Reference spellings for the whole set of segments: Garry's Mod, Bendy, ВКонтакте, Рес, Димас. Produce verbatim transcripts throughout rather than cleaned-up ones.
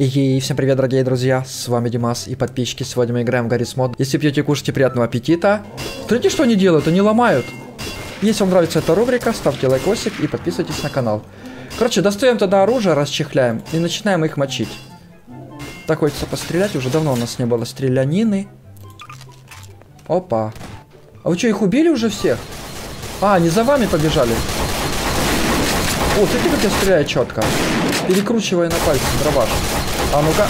И всем привет, дорогие друзья, с вами Димас и подписчики. Сегодня мы играем в Гаррис Мод. Если пьете, кушайте, приятного аппетита. Смотрите, что они делают, они ломают. Если вам нравится эта рубрика, ставьте лайкосик и подписывайтесь на канал. Короче, достаем тогда оружие, расчехляем и начинаем их мочить. Так хочется пострелять, уже давно у нас не было стрелянины. Опа. А вы что, их убили уже всех? А, они за вами побежали. О, смотрите, как я стреляю четко. Перекручивая на пальцы дробаш. А ну-ка.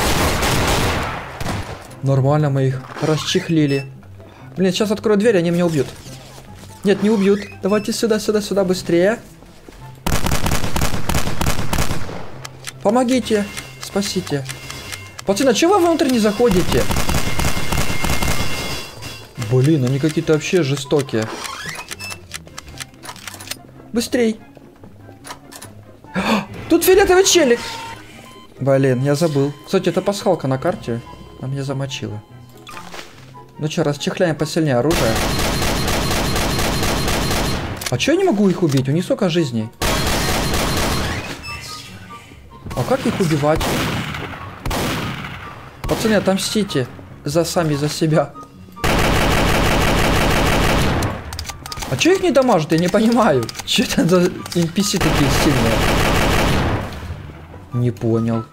Нормально мы их расчехлили. Блин, сейчас открою дверь, они меня убьют. Нет, не убьют. Давайте сюда, сюда, сюда, быстрее. Помогите. Спасите. Пацаны, чего вы внутрь не заходите? Блин, они какие-то вообще жестокие. Быстрей. Тут фиолетовый челик. Блин, я забыл. Кстати, это пасхалка на карте. Она меня замочила. Ну что, расчехляем посильнее оружие. А чё я не могу их убить? У них столько жизней. А как их убивать? Пацаны, отомстите за сами, за себя. А чё их не дамажат? Я не понимаю. Чё это за эн пи си такие сильные? Не понял.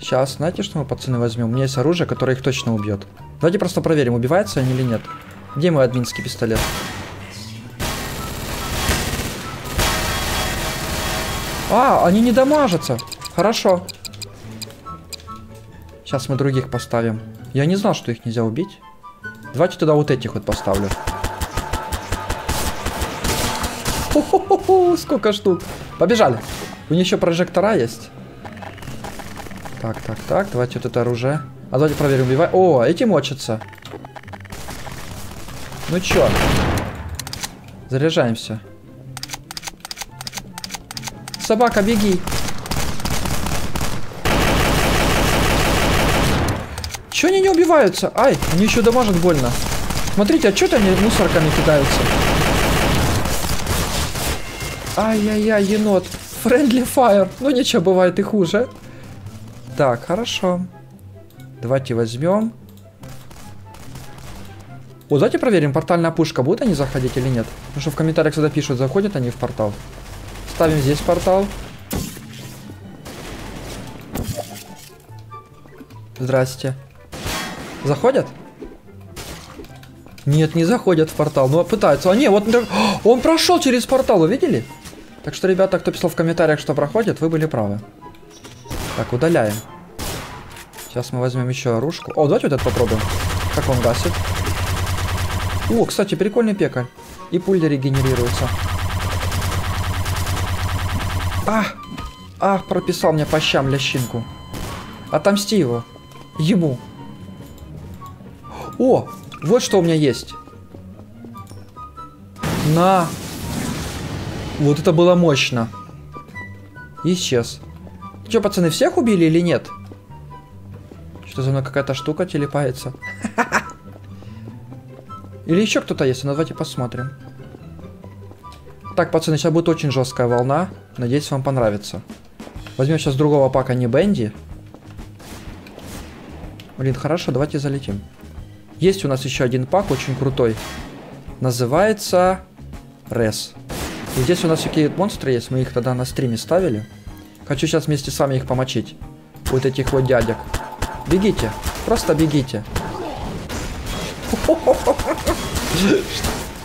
Сейчас, знаете, что мы, пацаны, возьмем? У меня есть оружие, которое их точно убьет. Давайте просто проверим, убиваются они или нет. Где мой админский пистолет? А, они не дамажатся. Хорошо. Сейчас мы других поставим. Я не знал, что их нельзя убить. Давайте туда вот этих вот поставлю. Хо-хо-хо-хо, сколько штук. Побежали. У них еще прожектора есть. Так, так, так. Давайте вот это оружие. А давайте проверим, убивай. О, эти мочатся. Ну чё? Заряжаемся. Собака, беги. Чё они не убиваются? Ай, они еще дамажат больно. Смотрите, а чё они мусорками кидаются? Ай-яй-яй, енот. Friendly fire. Ну ничего, бывает и хуже. Так, хорошо. Давайте возьмем. О, давайте проверим, портальная пушка. Будут они заходить или нет? Потому что в комментариях всегда пишут, заходят они в портал. Ставим здесь портал. Здрасте. Заходят? Нет, не заходят в портал. Ну, пытаются. А, не, вот он прошел через портал, увидели? Так что, ребята, кто писал в комментариях, что проходит, вы были правы. Так, удаляем. Сейчас мы возьмем еще оружку. О, давайте вот это попробуем. Как он гасит. О, кстати, прикольный пекарь. И пули регенерируются. А! А, прописал мне по щам лящинку. Отомсти его. Ему. О, вот что у меня есть. На... Вот это было мощно. Исчез. Че, пацаны, всех убили или нет? Что за мной какая-то штука телепается? Или еще кто-то есть? Ну, давайте посмотрим. Так, пацаны, сейчас будет очень жесткая волна. Надеюсь, вам понравится. Возьмем сейчас другого пака, не Бенди. Блин, хорошо, давайте залетим. Есть у нас еще один пак, очень крутой. Называется... Рес. И здесь у нас такие монстры есть, мы их тогда на стриме ставили. Хочу сейчас вместе с вами их помочить. Вот этих вот дядек. Бегите, просто бегите.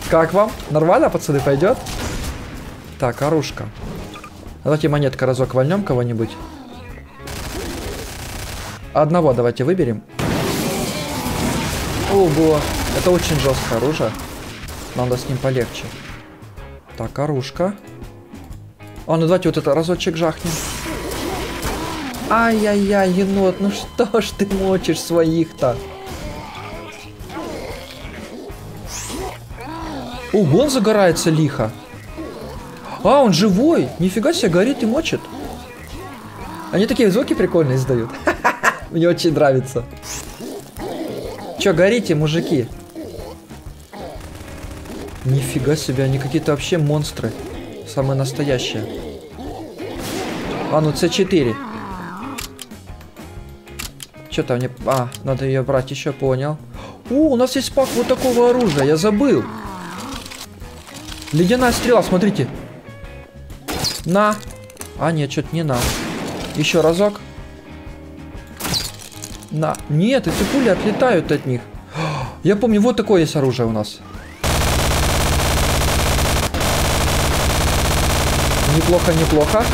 Как вам? Нормально, пацаны, пойдет? Так, оружка. Давайте монетка разок вольнем кого-нибудь. Одного давайте выберем. Ого, это очень жесткое оружие. Надо с ним полегче. Так, оружка. А, ну давайте вот это разочек жахнем. Ай-яй-яй, енот, ну что ж ты мочишь своих-то? Ого, он загорается лихо. А, он живой. Нифига себе, горит и мочит. Они такие звуки прикольные издают. Мне очень нравится. Чё, горите, мужики? Нифига себе, они какие-то вообще монстры. Самые настоящие. А, ну, си четыре. Что там мне... А, надо ее брать еще, понял. О, у нас есть пак вот такого оружия, я забыл. Ледяная стрела, смотрите. На. А, нет, что-то не на. Еще разок. На. Нет, эти пули отлетают от них. Я помню, вот такое есть оружие у нас. Неплохо, неплохо.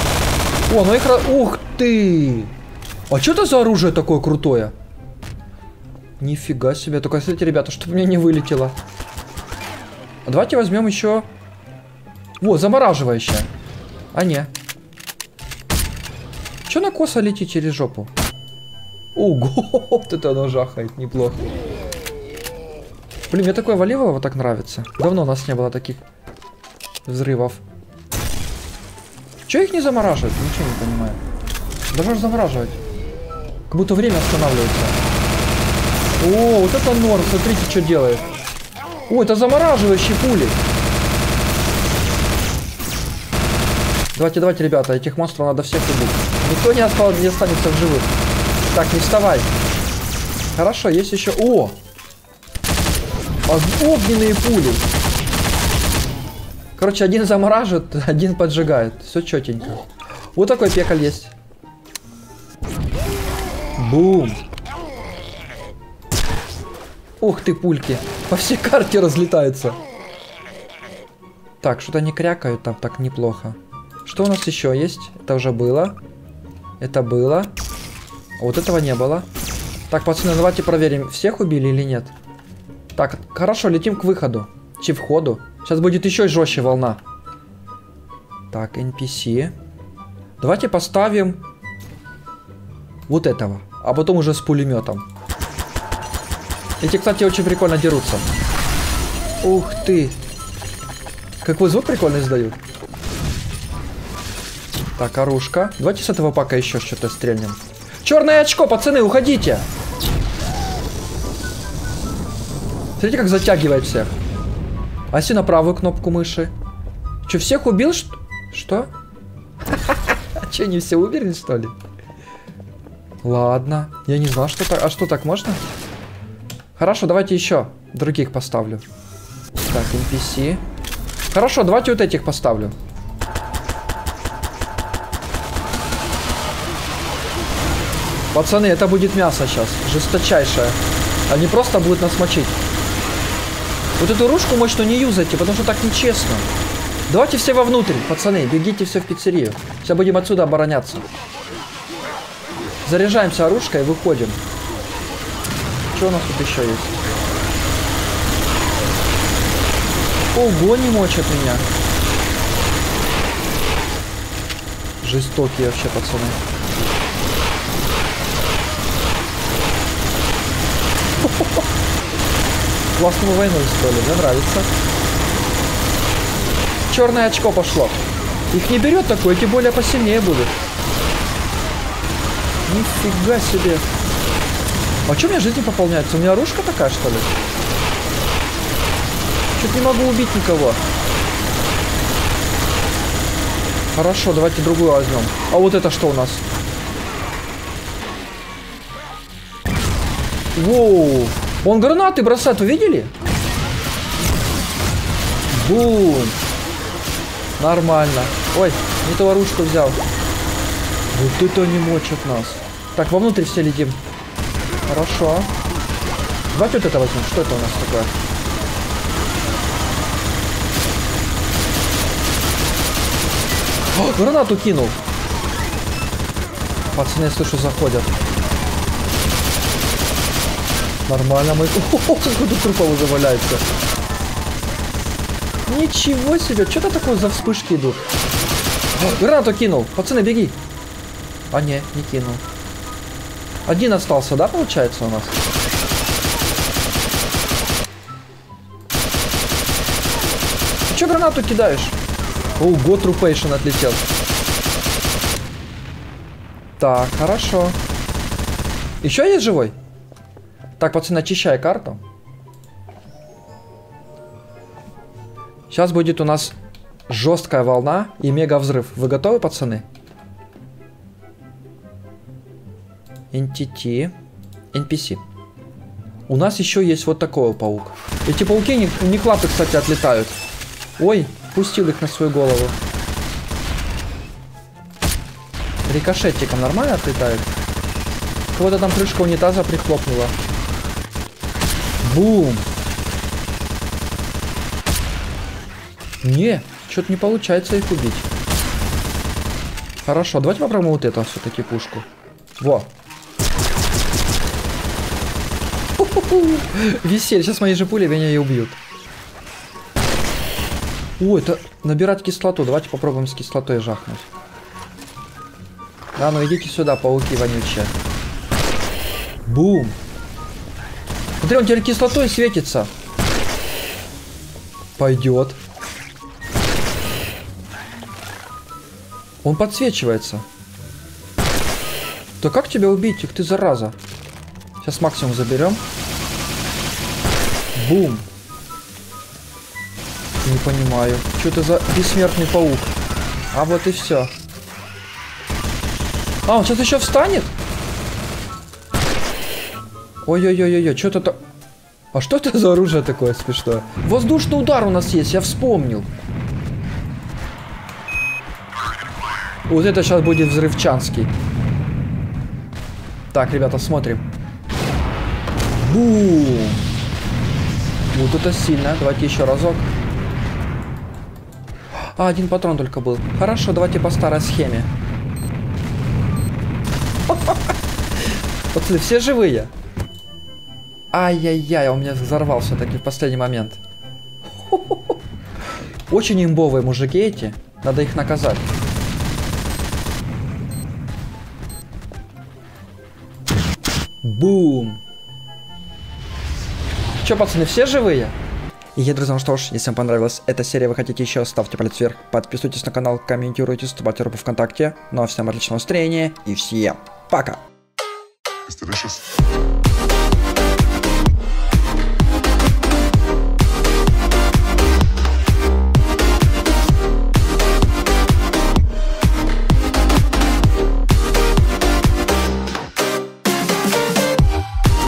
О, ну их... Ух ты! А что это за оружие такое крутое? Нифига себе. Только, смотрите, ребята, чтобы мне не вылетело. А давайте возьмем еще... О, замораживающее. А, не. Че на косо летит через жопу? Ого, вот это оно жахает. Неплохо. Блин, мне такое валивало вот так нравится. Давно у нас не было таких взрывов. Че их не замораживает? Ничего не понимаю. Даже замораживать. Как будто время останавливается. О, вот это норм. Смотрите, что делает. О, это замораживающие пули. Давайте, давайте, ребята. Этих монстров надо всех убить. Никто не остался, не останется в живых. Так, не вставай. Хорошо, есть еще... О! Огненные пули. Короче, один замораживает, один поджигает. Все четенько. Вот такой пекаль есть. Бум. Ух ты, пульки. По всей карте разлетаются. Так, что-то они крякают там так неплохо. Что у нас еще есть? Это уже было. Это было. А вот этого не было. Так, пацаны, давайте проверим, всех убили или нет. Так, хорошо, летим к выходу. Чи входу. Сейчас будет еще жестче волна. Так, эн пи си. Давайте поставим вот этого. А потом уже с пулеметом. Эти, кстати, очень прикольно дерутся. Ух ты. Какой звук прикольный издают. Так, оружка. Давайте с этого пака еще что-то стрельнем. Черное очко, пацаны, уходите. Смотрите, как затягивает всех. А если на правую кнопку мыши? Че, всех убил? Что? Че, не все умерли, что ли? Ладно. Я не знал, что так. А что, так можно? Хорошо, давайте еще других поставлю. Так, эн пи си. Хорошо, давайте вот этих поставлю. Пацаны, это будет мясо сейчас. Жесточайшее. Они просто будут нас мочить. Вот эту ручку мощную не юзайте, потому что так нечестно. Давайте все вовнутрь, пацаны. Бегите все в пиццерию. Сейчас будем отсюда обороняться. Заряжаемся оружкой и выходим. Что у нас тут еще есть? Ого, не мочат меня. Жестокие вообще, пацаны. Классную войну, что ли? Мне нравится. Черное очко пошло. Их не берет такое, тем более посильнее будут. Нифига себе. А что у меня жизнь не пополняется? У меня оружка такая, что ли? Чуть не могу убить никого. Хорошо, давайте другую возьмем. А вот это что у нас? Воу. Он гранаты бросает, вы видели? Бум. Нормально. Ой, не ту оружку взял. Вот это они мочат нас. Так, вовнутрь все летим. Хорошо. Давайте вот это возьмем. Что это у нас такое? О, гранату кинул. Пацаны, я слышу, заходят. Нормально мы... О, сколько тут трупов уже валяется. Ничего себе. Что-то такое за вспышки идут. О, гранату кинул. Пацаны, беги. А, не, не кинул. Один остался, да, получается, у нас? Ты что гранату кидаешь? Ого, трупейшн отлетел. Так, хорошо. Еще есть живой? Так, пацаны, очищай карту. Сейчас будет у нас жесткая волна и мега взрыв. Вы готовы, пацаны? эн ти ти. эн пи си. У нас еще есть вот такой паук. Эти пауки не, не клапы, кстати, отлетают. Ой, пустил их на свою голову. Рикошетиком нормально отлетает? Кого-то там крышка унитаза прихлопнула. Бум! Не, что-то не получается их убить. Хорошо, давайте попробуем вот эту все-таки пушку. Во! Веселье, сейчас мои же пули меня и убьют. О, это набирать кислоту. Давайте попробуем с кислотой жахнуть. Да, ну идите сюда, пауки вонючие. Бум. Смотри, он теперь кислотой светится. Пойдет. Он подсвечивается. Да как тебя убить? Их ты, зараза. Сейчас максимум заберем. Бум. Не понимаю. Что это за бессмертный паук? А вот и все. А, он сейчас еще встанет? Ой-ой-ой-ой, что-то так... А что это за оружие такое смешное? Воздушный удар у нас есть, я вспомнил. Вот это сейчас будет взрывчанский. Так, ребята, смотрим. Бум! Вот это сильно. Давайте еще разок. А, один патрон только был. Хорошо, давайте по старой схеме. Пацаны, все живые. Ай-яй-яй, он меня взорвал все-таки в последний момент. Очень имбовые мужики эти. Надо их наказать. Бум. Че, пацаны, все живые? И я, друзья, ну что ж, если вам понравилась эта серия, вы хотите еще, ставьте палец вверх, подписывайтесь на канал, комментируйте, вступайте в группу ВКонтакте. Ну а всем отличного настроения и всем пока!